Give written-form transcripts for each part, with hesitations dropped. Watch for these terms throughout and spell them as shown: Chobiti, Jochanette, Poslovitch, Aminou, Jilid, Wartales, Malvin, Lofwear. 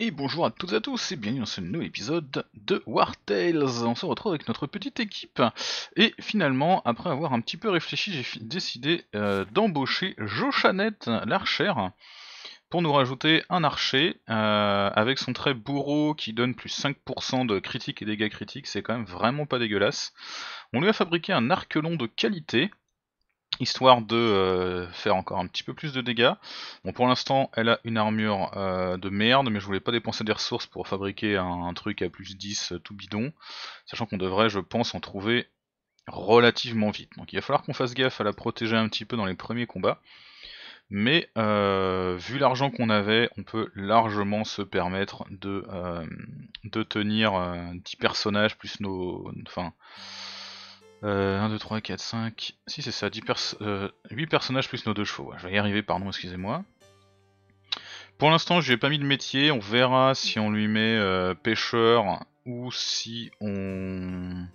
Et bonjour à toutes et à tous et bienvenue dans ce nouvel épisode de Wartales. On se retrouve avec notre petite équipe et finalement, après avoir un petit peu réfléchi, j'ai décidé d'embaucher Jochanette l'archère pour nous rajouter un archer avec son trait bourreau qui donne plus 5% de critique et dégâts critiques. C'est quand même vraiment pas dégueulasse. On lui a fabriqué un arc long de qualité, histoire de faire encore un petit peu plus de dégâts. Bon, pour l'instant elle a une armure de merde, mais je voulais pas dépenser des ressources pour fabriquer un truc à plus 10 tout bidon, sachant qu'on devrait, je pense, en trouver relativement vite. Donc il va falloir qu'on fasse gaffe à la protéger un petit peu dans les premiers combats, mais vu l'argent qu'on avait, on peut largement se permettre de tenir 10 personnages plus nos... Enfin, 1, 2, 3, 4, 5, si c'est ça, 8 personnages plus nos 2 chevaux, ouais, je vais y arriver, pardon, excusez-moi. Pour l'instant je lui ai pas mis de métier, on verra si on lui met pêcheur ou si on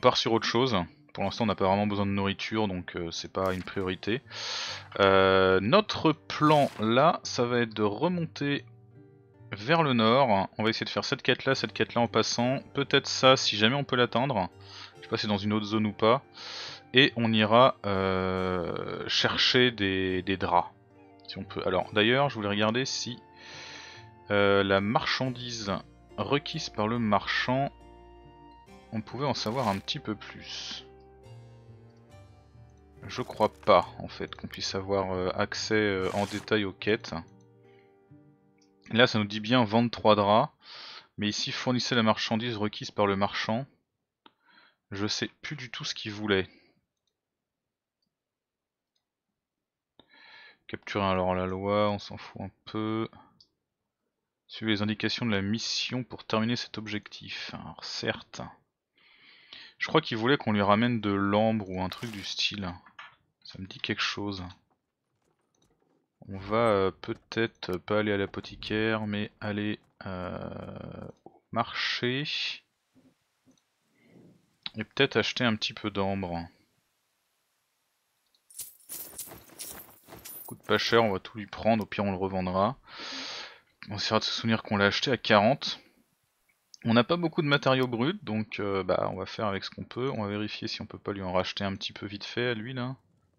part sur autre chose. Pour l'instant on n'a pas vraiment besoin de nourriture, donc c'est pas une priorité. Notre plan là, ça va être de remonter vers le nord. On va essayer de faire cette quête là en passant, peut-être ça si jamais on peut l'atteindre. Je sais pas si c'est dans une autre zone ou pas. Et on ira chercher des draps, si on peut. Alors d'ailleurs, je voulais regarder si la marchandise requise par le marchand, on pouvait en savoir un petit peu plus. Je crois pas en fait qu'on puisse avoir accès en détail aux quêtes. Là ça nous dit bien vendre 3 draps, mais ici fournissez la marchandise requise par le marchand. Je sais plus du tout ce qu'il voulait. Capturer alors la loi, on s'en fout un peu. Suivez les indications de la mission pour terminer cet objectif. Alors certes, je crois qu'il voulait qu'on lui ramène de l'ambre ou un truc du style. Ça me dit quelque chose. On va peut-être pas aller à l'apothicaire, mais aller au marché. Et peut-être acheter un petit peu d'ambre. Coûte pas cher, on va tout lui prendre, au pire on le revendra. On essaiera de se souvenir qu'on l'a acheté à 40. On n'a pas beaucoup de matériaux bruts, donc on va faire avec ce qu'on peut. On va vérifier si on peut pas lui en racheter un petit peu vite fait à lui là.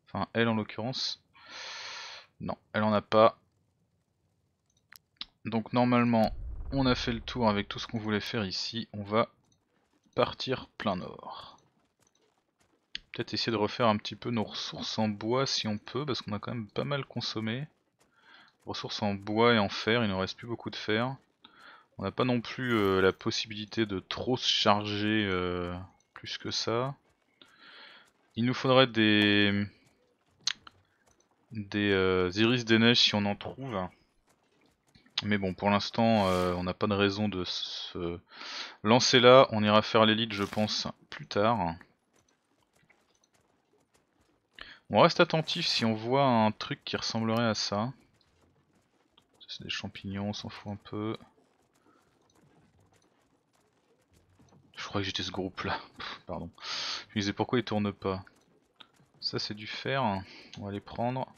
Enfin elle en l'occurrence. Non, elle en a pas. Donc normalement, on a fait le tour avec tout ce qu'on voulait faire ici. On va partir plein nord. Peut-être essayer de refaire un petit peu nos ressources en bois si on peut, parce qu'on a quand même pas mal consommé. Ressources en bois et en fer, il n'en reste plus beaucoup de fer. On n'a pas non plus la possibilité de trop se charger plus que ça. Il nous faudrait des iris des neiges si on en trouve, mais bon, pour l'instant on n'a pas de raison de se lancer là. On ira faire l'élite, je pense, plus tard. On reste attentif si on voit un truc qui ressemblerait à ça. C'est des champignons, on s'en fout un peu. Je crois que j'étais ce groupe là. Pardon, je me disais pourquoi il tourne pas. Ça c'est du fer, on va les prendre.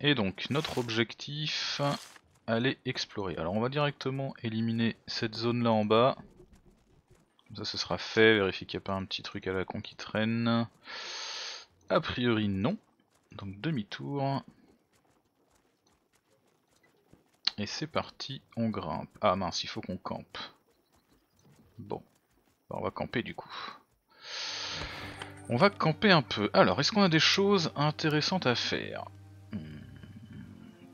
Et donc notre objectif, aller explorer. Alors on va directement éliminer cette zone là en bas. Comme ça ce sera fait, vérifier qu'il n'y a pas un petit truc à la con qui traîne. A priori non, donc demi-tour. Et c'est parti, on grimpe. Ah mince, il faut qu'on campe. Bon, bah, on va camper du coup. On va camper un peu. Alors, est-ce qu'on a des choses intéressantes à faire ?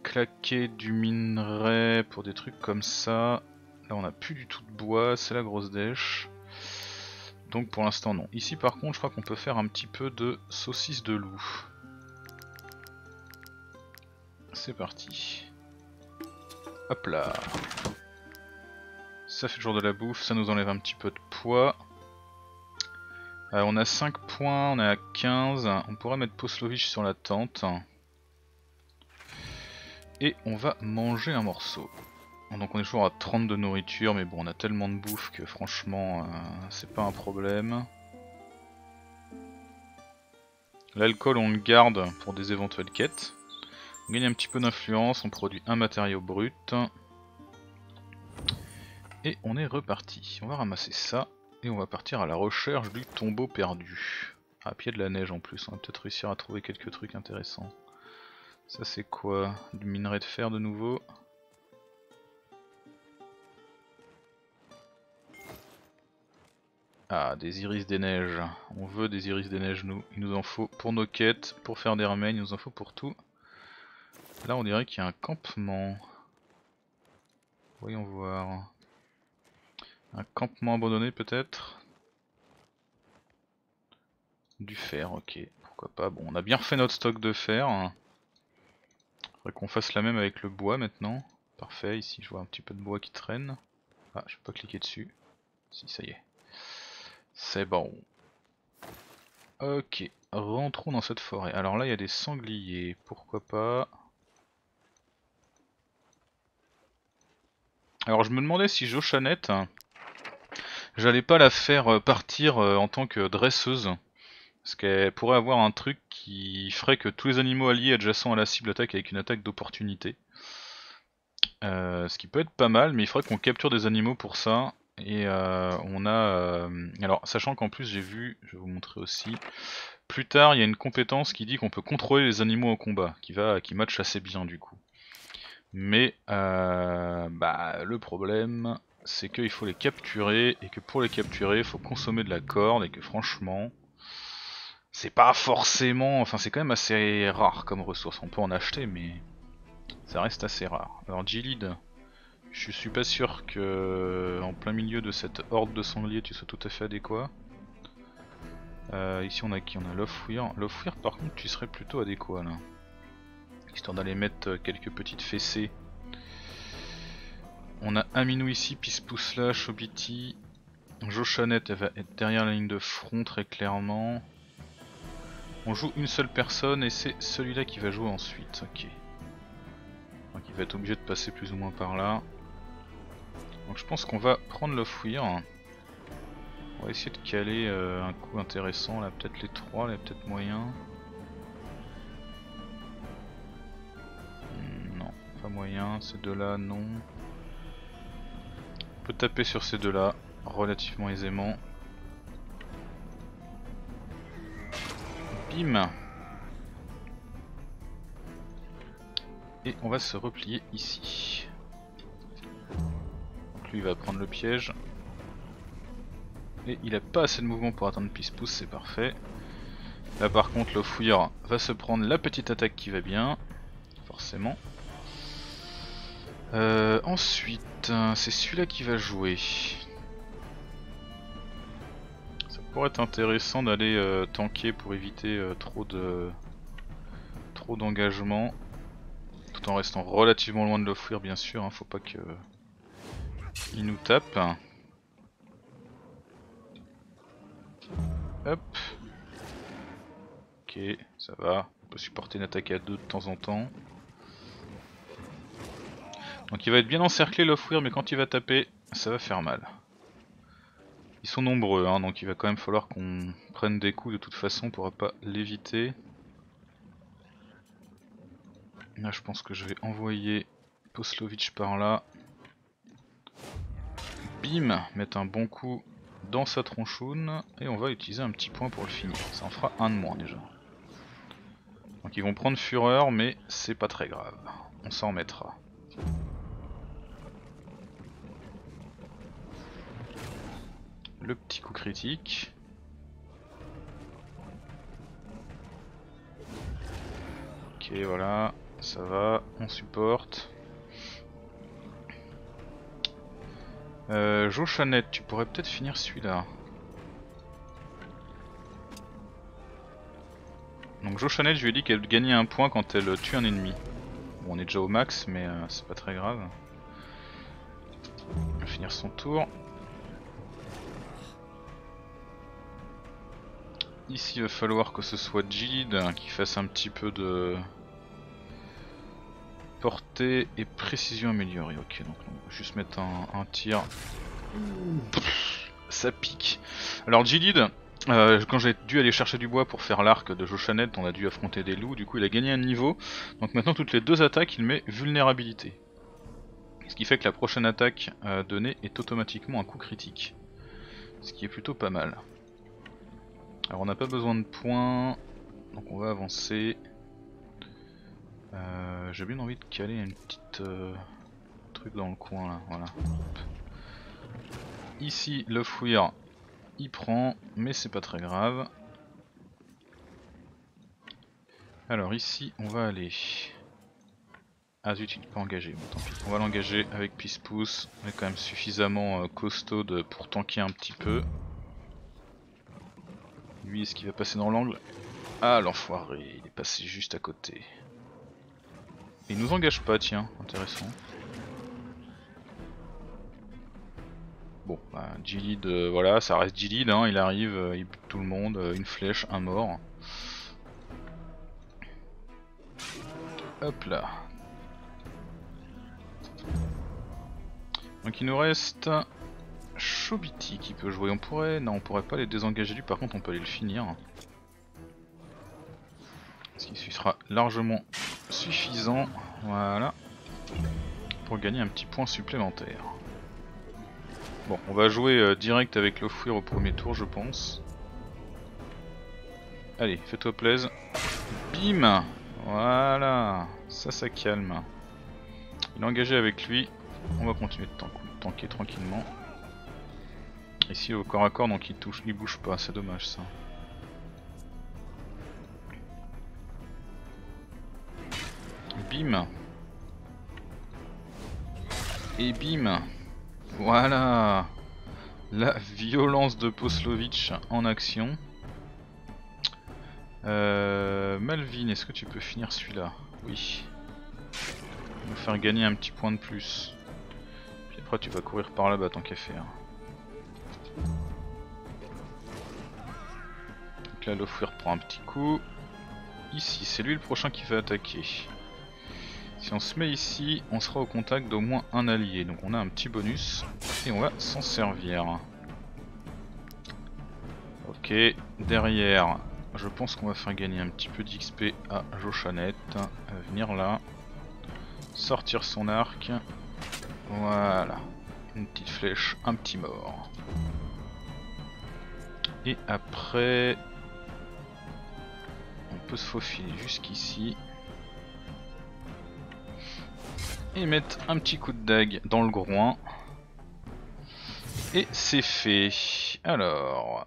Claquer du minerai pour des trucs comme ça. Là on n'a plus du tout de bois, c'est la grosse dèche. Donc pour l'instant non. Ici par contre je crois qu'on peut faire un petit peu de saucisse de loup. C'est parti. Hop là. Ça fait toujours de la bouffe, ça nous enlève un petit peu de poids. On a 5 points, on est à 15. On pourrait mettre Poslovich sur la tente. Et on va manger un morceau. Donc on est toujours à 30 de nourriture, mais bon, on a tellement de bouffe que franchement c'est pas un problème. L'alcool on le garde pour des éventuelles quêtes. On gagne un petit peu d'influence, on produit un matériau brut. Et on est reparti. On va ramasser ça et on va partir à la recherche du tombeau perdu. À pied de la neige en plus, on va peut-être réussir à trouver quelques trucs intéressants. Ça c'est quoi? Du minerai de fer de nouveau? Ah, des iris des neiges. On veut des iris des neiges nous. Il nous en faut pour nos quêtes, pour faire des remèdes, il nous en faut pour tout. Là on dirait qu'il y a un campement. Voyons voir. Un campement abandonné peut-être? Du fer, ok. Pourquoi pas. Bon, on a bien refait notre stock de fer. Faudrait qu'on fasse la même avec le bois maintenant. Parfait, ici je vois un petit peu de bois qui traîne. Ah, je peux pas cliquer dessus. Si, ça y est. C'est bon. Ok, rentrons dans cette forêt. Alors là, il y a des sangliers. Pourquoi pas. Alors je me demandais si Jochanette, j'allais pas la faire partir en tant que dresseuse. Parce qu'elle pourrait avoir un truc qui ferait que tous les animaux alliés adjacents à la cible attaquent avec une attaque d'opportunité. Ce qui peut être pas mal, mais il faudrait qu'on capture des animaux pour ça. Et on a... alors, sachant qu'en plus j'ai vu, je vais vous montrer aussi, plus tard il y a une compétence qui dit qu'on peut contrôler les animaux en combat, qui match assez bien du coup. Mais bah, le problème, c'est qu'il faut les capturer, et que pour les capturer, il faut consommer de la corde, et que franchement, c'est pas forcément... Enfin, c'est quand même assez rare comme ressource, on peut en acheter, mais ça reste assez rare. Alors, Jilid... Je suis pas sûr que en plein milieu de cette horde de sangliers tu sois tout à fait adéquat. Ici on a qui? On a l'offouir. L'offouir par contre tu serais plutôt adéquat là. Histoire d'aller mettre quelques petites fessées. On a Aminou ici, Pispousla, Chobiti. Jochanette elle va être derrière la ligne de front très clairement. On joue une seule personne et c'est celui-là qui va jouer ensuite. Ok. Donc il va être obligé de passer plus ou moins par là. Donc je pense qu'on va prendre le fouir. On va essayer de caler un coup intéressant, là peut-être les trois, là peut-être moyen. Non, pas moyen, ces deux-là, non. On peut taper sur ces deux-là, relativement aisément. Bim! Et on va se replier ici. Donc lui il va prendre le piège. Et il a pas assez de mouvement pour atteindre Pisse-Pousse, c'est parfait. Là par contre le fouilleur va se prendre la petite attaque qui va bien. Forcément. Ensuite, c'est celui-là qui va jouer. Ça pourrait être intéressant d'aller tanker pour éviter trop d'engagement. Tout en restant relativement loin de l'offrir bien sûr, hein, faut pas que il nous tape. Hop. Ok, ça va, on peut supporter une attaque à deux de temps en temps. Donc il va être bien encerclé l'offrir, mais quand il va taper, ça va faire mal. Ils sont nombreux, hein, donc il va quand même falloir qu'on prenne des coups de toute façon, on pourra pas l'éviter. Là je pense que je vais envoyer Poslovitch par là. Bim, mettre un bon coup dans sa tronchoune. Et on va utiliser un petit point pour le finir. Ça en fera un de moins déjà. Donc ils vont prendre fureur mais c'est pas très grave. On s'en remettra. Le petit coup critique. Ok voilà. Ça va, on supporte. Jochanette, tu pourrais peut-être finir celui-là. Donc Jochanette, je lui ai dit qu'elle gagnait un point quand elle tue un ennemi. Bon, on est déjà au max, mais c'est pas très grave. On va finir son tour. Ici, il va falloir que ce soit Jilid qui fasse un petit peu de... Portée et précision améliorée. Ok, donc on va juste mettre un tir. Ça pique. Alors Jilid, Quand j'ai dû aller chercher du bois pour faire l'arc de Jochanette, on a dû affronter des loups, du coup il a gagné un niveau, donc maintenant toutes les deux attaques il met vulnérabilité. Ce qui fait que la prochaine attaque donnée est automatiquement un coup critique. Ce qui est plutôt pas mal. Alors on n'a pas besoin de points, donc on va avancer. J'ai bien envie de caler un petit truc dans le coin là, voilà. Ici le fouilleur il prend, mais c'est pas très grave. Alors ici on va aller... Ah zut, il n'est pas engagé, bon tant pis. On va l'engager avec Pisse-Pousse, on est quand même suffisamment costaud pour tanker un petit peu. Lui, est-ce qu'il va passer dans l'angle? Ah l'enfoiré, il est passé juste à côté. Il nous engage pas, tiens, intéressant. Bon, bah, G-Lead, voilà, ça reste G-Lead, hein, il arrive, il bute tout le monde, une flèche, un mort. Hop là. Donc il nous reste Chobiti qui peut jouer, on pourrait... Non, on pourrait pas les désengager lui, par contre on peut aller le finir. Ce qui sera largement suffisant, voilà, pour gagner un petit point supplémentaire. Bon, on va jouer direct avec le fouir au premier tour, je pense. Allez, fais-toi plaise. Bim! Voilà, ça, ça calme. Il est engagé avec lui. On va continuer de tanker tranquillement. Ici, au corps à corps, donc il bouge pas, c'est dommage ça. Bim! Et bim! Voilà, la violence de Poslovitch en action. Malvin, est-ce que tu peux finir celui-là? Oui. Nous faire gagner un petit point de plus. Puis après tu vas courir par là-bas tant qu'à faire. Donc là Lofweer prend un petit coup. Ici, c'est lui le prochain qui va attaquer. Si on se met ici, on sera au contact d'au moins un allié, donc on a un petit bonus et on va s'en servir. Ok, derrière, je pense qu'on va faire gagner un petit peu d'XP à Jochanette. Venir là, sortir son arc, voilà, une petite flèche, un petit mort. Et après, on peut se faufiler jusqu'ici. Et mettre un petit coup de dague dans le groin. Et c'est fait. Alors,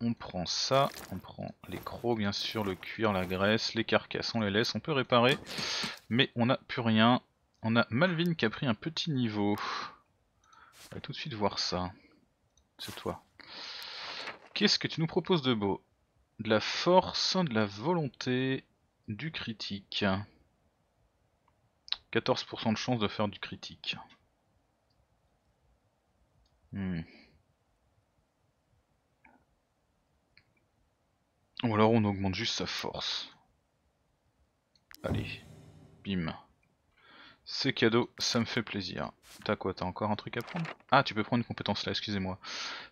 on prend ça, on prend les crocs bien sûr, le cuir, la graisse, les carcasses, on les laisse, on peut réparer. Mais on n'a plus rien. On a Malvin qui a pris un petit niveau. On va tout de suite voir ça. C'est toi. Qu'est-ce que tu nous proposes de beau? De la force, de la volonté, du critique. 14% de chance de faire du critique. Ou alors on augmente juste sa force. Allez, bim. C'est cadeau, ça me fait plaisir. T'as quoi? T'as encore un truc à prendre? Ah, tu peux prendre une compétence là, excusez-moi.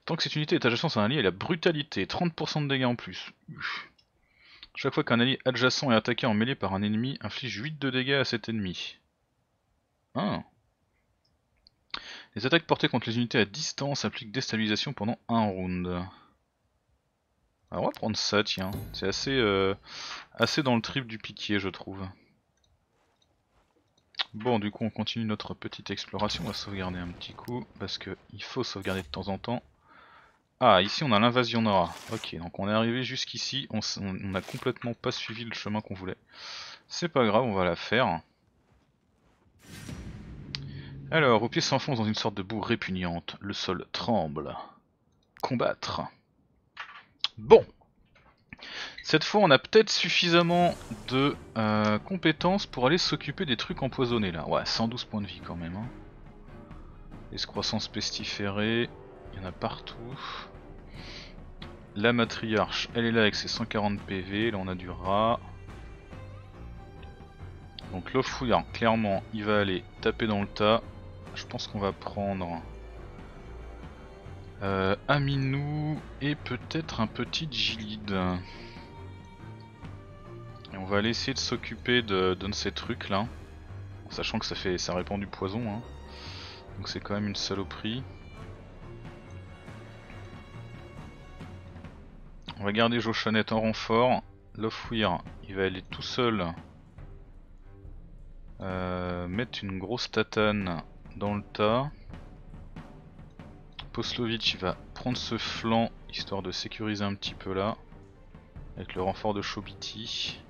Tant que cette unité est adjacente à un allié, elle a brutalité, 30% de dégâts en plus. Chaque fois qu'un allié adjacent est attaqué en mêlée par un ennemi, inflige 8 de dégâts à cet ennemi. Ah. Les attaques portées contre les unités à distance appliquent déstabilisation pendant un round. Alors on va prendre ça, tiens. C'est assez, assez dans le trip du piquier, je trouve. Bon, du coup on continue notre petite exploration. On va sauvegarder un petit coup, parce qu'il faut sauvegarder de temps en temps. Ah, ici on a l'invasion Nora. Ok, donc on est arrivé jusqu'ici. On n'a complètement pas suivi le chemin qu'on voulait. C'est pas grave, on va la faire. Alors, vos pieds s'enfoncent dans une sorte de boue répugnante. Le sol tremble. Combattre. Bon. Cette fois, on a peut-être suffisamment de compétences pour aller s'occuper des trucs empoisonnés là. Ouais, 112 points de vie quand même. Hein. Escroissance pestiférée. Il y en a partout. La matriarche, elle est là avec ses 140 PV. Là, on a du rat. Donc le fouillard, clairement, il va aller taper dans le tas. Je pense qu'on va prendre Aminou et peut-être un petit Gilide. Et on va aller essayer de s'occuper de ces trucs là, en sachant que ça répand du poison, hein. Donc c'est quand même une saloperie. On va garder Jochanette en renfort. Lofwear, il va aller tout seul mettre une grosse tatane dans le tas. Poslovitch, il va prendre ce flanc histoire de sécuriser un petit peu là avec le renfort de Chobiti.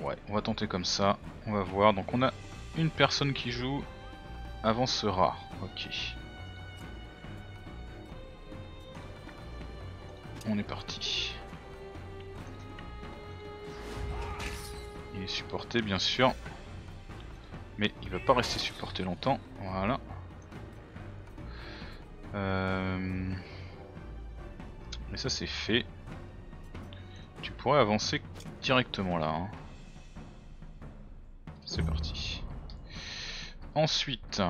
Ouais, on va tenter comme ça, on va voir. Donc on a une personne qui joue, avancera, ok. On est parti. Il est supporté bien sûr, mais il va pas rester supporté longtemps. Voilà. Mais ça c'est fait. Tu pourrais avancer directement là, hein. C'est parti. Ensuite,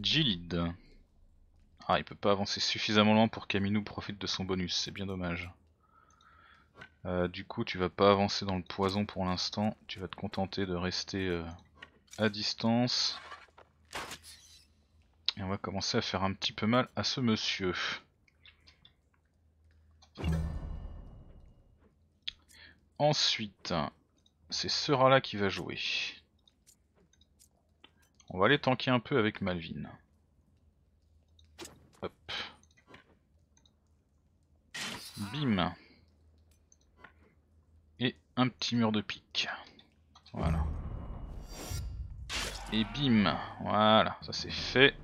Gilide. Ah, il peut pas avancer suffisamment loin pour qu'Aminou profite de son bonus, c'est bien dommage. Du coup tu vas pas avancer dans le poison pour l'instant, tu vas te contenter de rester à distance. Et on va commencer à faire un petit peu mal à ce monsieur. Ensuite, c'est ce rat là qui va jouer. On va aller tanker un peu avec Malvin. Hop. Bim. Et un petit mur de pique. Voilà. Et bim. Voilà, ça c'est fait.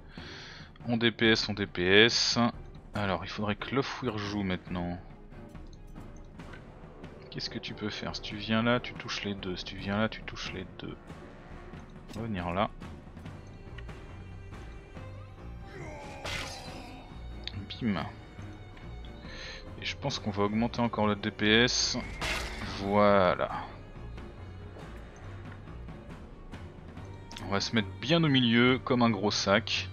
On DPS, on DPS. Alors il faudrait que Lofwear joue maintenant. Qu'est-ce que tu peux faire? Si tu viens là, tu touches les deux. Si tu viens là, tu touches les deux. On va venir là. Et je pense qu'on va augmenter encore le DPS. Voilà. On va se mettre bien au milieu comme un gros sac.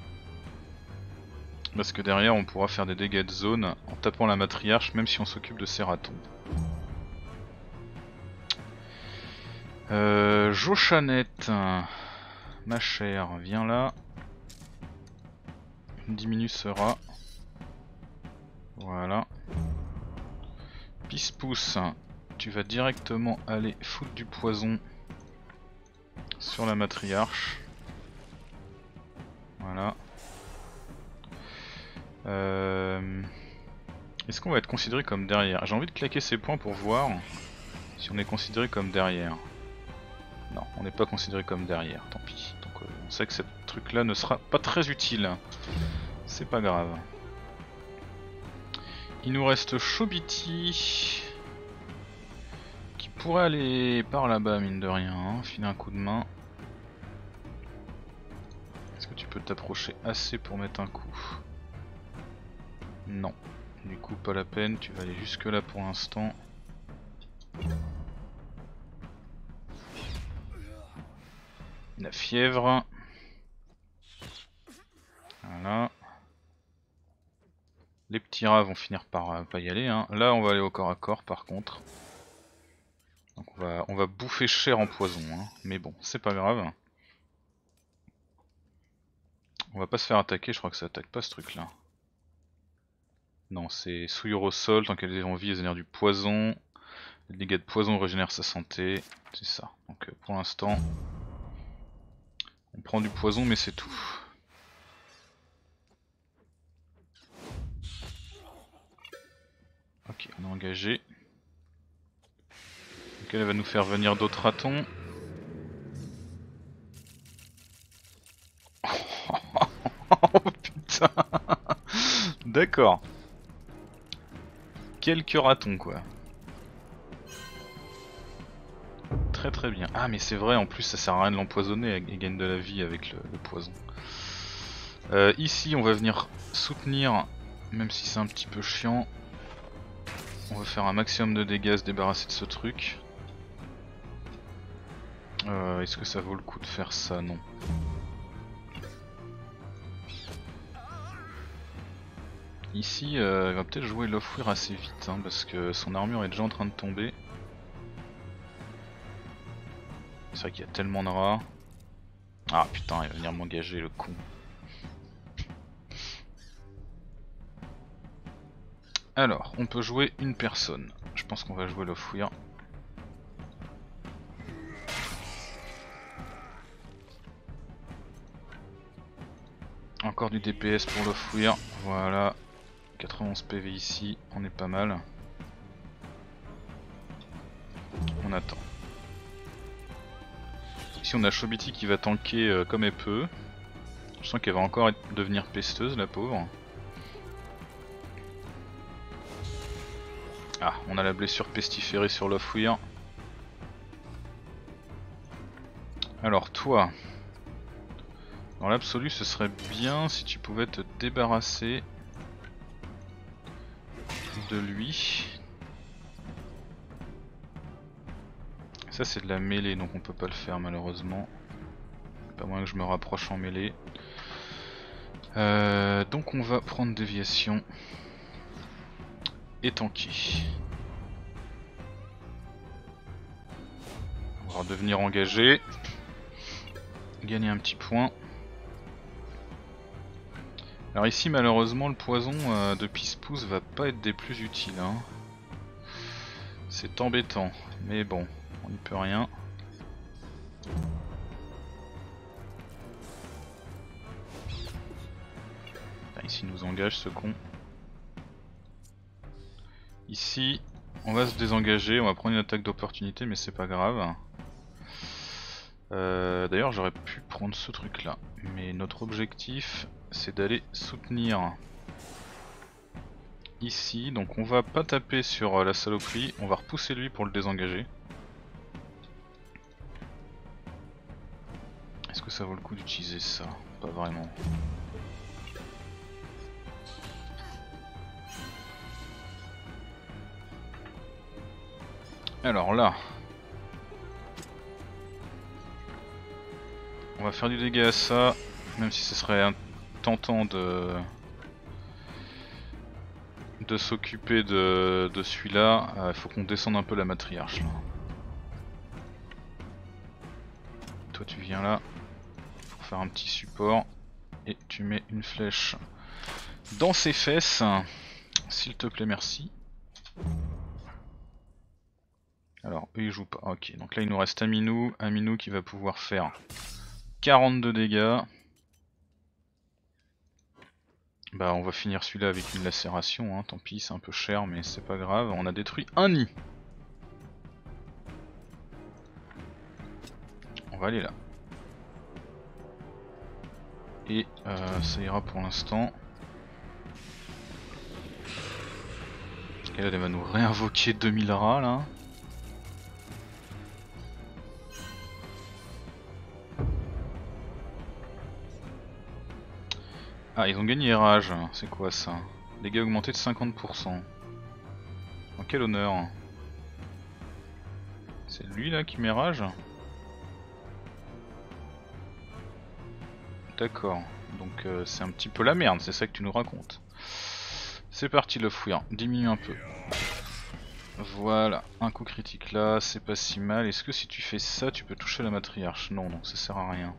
Parce que derrière on pourra faire des dégâts de zone en tapant la matriarche même si on s'occupe de ces ratons. Jochanette, ma chère, viens là. Diminue ce rat. Voilà. Pisse-pousse, tu vas directement aller foutre du poison sur la matriarche. Voilà. Est-ce qu'on va être considéré comme derrière? J'ai envie de claquer ces points pour voir si on est considéré comme derrière. Non, on n'est pas considéré comme derrière, tant pis. Donc on sait que ce truc là ne sera pas très utile. C'est pas grave. Il nous reste Chobiti qui pourrait aller par là-bas mine de rien, hein, filer un coup de main. Est-ce que tu peux t'approcher assez pour mettre un coup? Non, du coup pas la peine, tu vas aller jusque là pour l'instant. La fièvre. Voilà. Les petits rats vont finir par pas y aller, hein. Là on va aller au corps à corps par contre. Donc on va bouffer cher en poison, hein. Mais bon, c'est pas grave. On va pas se faire attaquer, je crois que ça attaque pas ce truc là. Non, c'est souillure au sol, tant qu'elles ont vie, elles génèrent du poison. Les dégâts de poison régénèrent sa santé, c'est ça. Donc pour l'instant, on prend du poison mais c'est tout. Ok, on est engagé. Donc elle va nous faire venir d'autres ratons. Oh putain. D'accord. Quelques ratons quoi. Très très bien. Ah mais c'est vrai, en plus ça sert à rien de l'empoisonner, elle gagne de la vie avec le poison. Ici on va venir soutenir, même si c'est un petit peu chiant. On va faire un maximum de dégâts, se débarrasser de ce truc. Est-ce que ça vaut le coup de faire ça? Non. Ici, il va peut-être jouer l'off-wear assez vite, hein, parce que son armure est déjà en train de tomber. C'est vrai qu'il y a tellement de rats. Ah putain, il va venir m'engager, le con. Alors, on peut jouer une personne. Je pense qu'on va jouer l'off-wear. Encore du DPS pour l'offrir, voilà, 91 PV ici, on est pas mal. On attend. Ici on a Chobiti qui va tanker comme elle peut. Je sens qu'elle va encore devenir pesteuse, la pauvre. Ah, on a la blessure pestiférée sur l'offrir. Alors toi... Dans l'absolu, ce serait bien si tu pouvais te débarrasser de lui. Ça c'est de la mêlée, donc on peut pas le faire malheureusement. Pas moins que je me rapproche en mêlée. Donc on va prendre déviation et tanker. On va devenir engagé, gagner un petit point. Alors ici malheureusement le poison de pisse-pousse va pas être des plus utiles, hein. C'est embêtant, mais bon, on n'y peut rien. Là, ici il nous engage ce con. Ici on va se désengager, on va prendre une attaque d'opportunité mais c'est pas grave. D'ailleurs j'aurais pu prendre ce truc là, mais notre objectif c'est d'aller soutenir ici, donc on va pas taper sur la saloperie, on va repousser lui pour le désengager. Est-ce que ça vaut le coup d'utiliser ça? Pas vraiment. Alors là... On va faire du dégât à ça, même si ce serait tentant de s'occuper de celui-là. Il faut qu'on descende un peu la matriarche là. Toi tu viens là pour faire un petit support et tu mets une flèche dans ses fesses. S'il te plaît, merci. Alors eux ils jouent pas. Ok, donc là il nous reste Aminou. Aminou qui va pouvoir faire 42 dégâts. Bah on va finir celui-là avec une lacération, hein. Tant pis, c'est un peu cher mais c'est pas grave, on a détruit un nid. On va aller là. Et ça ira pour l'instant. Et là elle va nous réinvoquer 2000 rats là. Ah, ils ont gagné rage, c'est quoi ça? Dégâts augmentés de 50%. En quel honneur? C'est lui là qui met rage? D'accord, donc c'est un petit peu la merde, c'est ça que tu nous racontes. C'est parti le fouillard, diminue un peu. Voilà, un coup critique là, c'est pas si mal. Est-ce que si tu fais ça, tu peux toucher la matriarche? Non, non, ça sert à rien.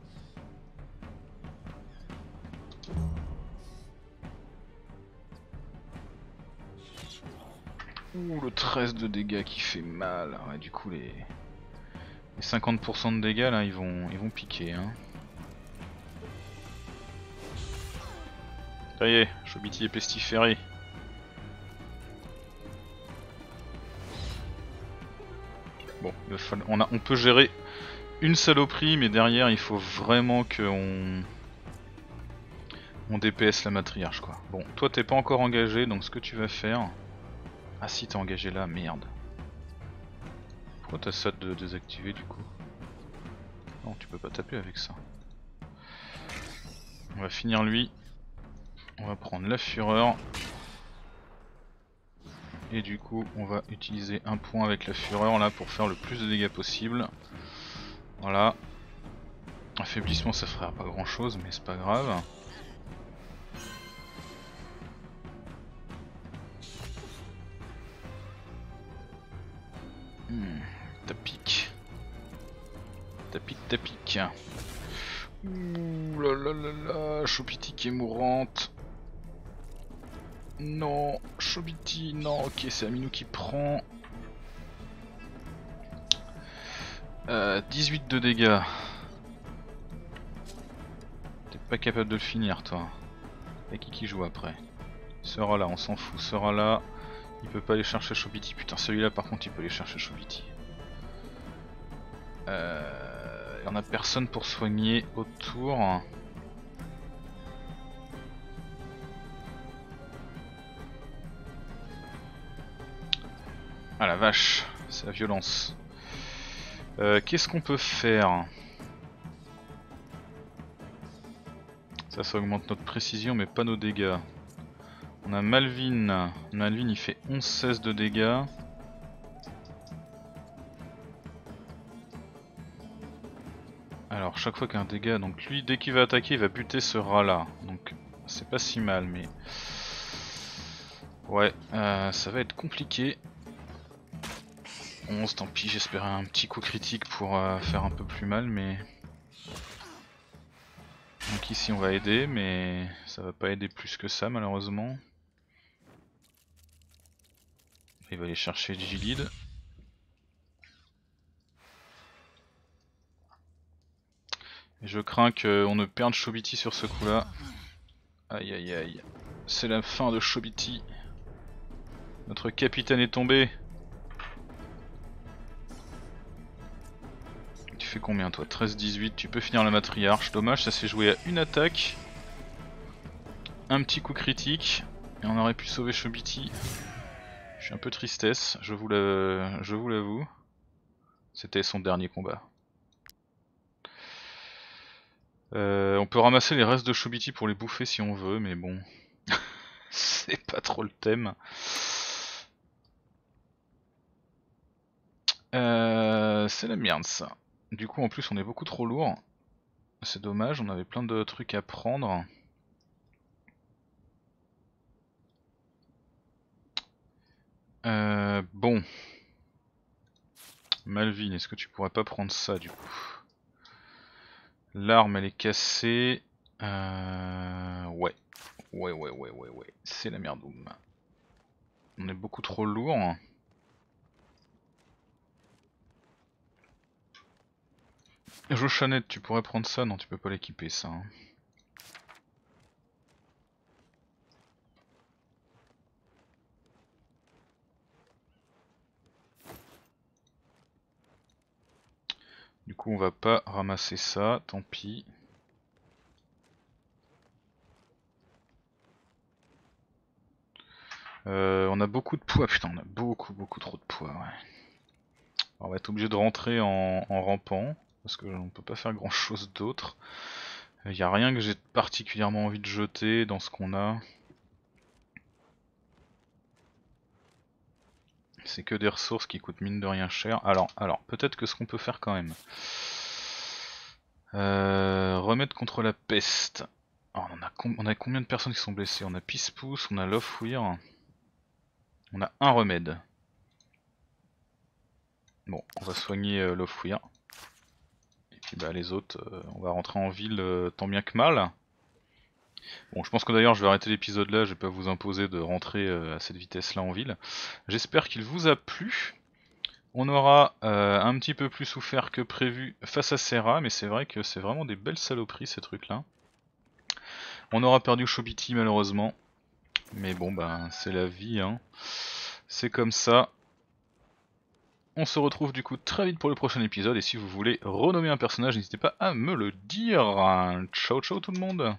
Ouh, le 13 de dégâts qui fait mal, ouais, du coup les 50% de dégâts là ils vont piquer, hein. Ça y est, Chobiti est pestiféré. Bon, on peut gérer une saloperie mais derrière il faut vraiment qu'on DPS la matriarche quoi. Bon, toi t'es pas encore engagé, donc ce que tu vas faire... Ah si, t'es engagé là, merde. Pourquoi t'as ça de désactiver du coup? Non, tu peux pas taper avec ça. On va finir lui. On va prendre la fureur. Et du coup, on va utiliser un point avec la fureur là pour faire le plus de dégâts possible. Voilà. Affaiblissement, ça fera pas grand chose, mais c'est pas grave. Tapique. Tapique, tapique. Ouh là là là là, Chobiti qui est mourante. Non, Chobiti, non, ok, c'est Aminou qui prend. 18 de dégâts. T'es pas capable de le finir, toi. Y'a qui joue après? Sera là, on s'en fout, sera là. Il peut pas aller chercher Chobiti. Putain, celui-là par contre, il peut aller chercher Chobiti. Y'en a personne pour soigner autour. Ah la vache, c'est la violence. Qu'est-ce qu'on peut faire? Ça, ça augmente notre précision mais pas nos dégâts. On a Malvin. Malvin il fait 11-16 de dégâts. Alors chaque fois qu'un dégât, donc lui dès qu'il va attaquer il va buter ce rat là. Donc c'est pas si mal mais... Ouais, ça va être compliqué. 11, tant pis, j'espérais un petit coup critique pour faire un peu plus mal, mais... Donc ici on va aider, mais ça va pas aider plus que ça malheureusement. Il va aller chercher Gilead. Et je crains qu'on ne perde Chobiti sur ce coup là. Aïe aïe aïe, c'est la fin de Chobiti. Notre capitaine est tombé. Fais combien toi? 13-18, tu peux finir la matriarche, dommage, ça s'est joué à une attaque, un petit coup critique, et on aurait pu sauver Chobiti. Je suis un peu tristesse, je vous l'avoue, c'était son dernier combat. On peut ramasser les restes de Chobiti pour les bouffer si on veut, mais bon, c'est pas trop le thème. C'est la merde ça. Du coup en plus on est beaucoup trop lourd. C'est dommage, on avait plein de trucs à prendre. Bon. Malvin, est-ce que tu pourrais pas prendre ça du coup? L'arme elle est cassée. Ouais. Ouais. C'est la merdoum. On est beaucoup trop lourd. Jochanette, tu pourrais prendre ça? Non, tu peux pas l'équiper ça. Hein. Du coup, on va pas ramasser ça, tant pis. On a beaucoup de poids, putain, on a beaucoup trop de poids, ouais. Alors, on va être obligé de rentrer en rampant. Parce que on peut pas faire grand chose d'autre. Il n'y a rien que j'ai particulièrement envie de jeter dans ce qu'on a. C'est que des ressources qui coûtent mine de rien cher. Alors peut-être que ce qu'on peut faire quand même. Remède contre la peste. Alors, on a combien de personnes qui sont blessées? On a Pispousse, on a Lofwear. On a un remède. Bon, on va soigner Lofwear. Bah les autres, on va rentrer en ville tant bien que mal. Bon, je pense que d'ailleurs je vais arrêter l'épisode là, je vais pas vous imposer de rentrer à cette vitesse là en ville. J'espère qu'il vous a plu. On aura un petit peu plus souffert que prévu face à Serra, mais c'est vrai que c'est vraiment des belles saloperies ces trucs là. On aura perdu Chobiti malheureusement, mais bon bah c'est la vie hein, c'est comme ça. On se retrouve du coup très vite pour le prochain épisode, et si vous voulez renommer un personnage, n'hésitez pas à me le dire. Ciao tout le monde.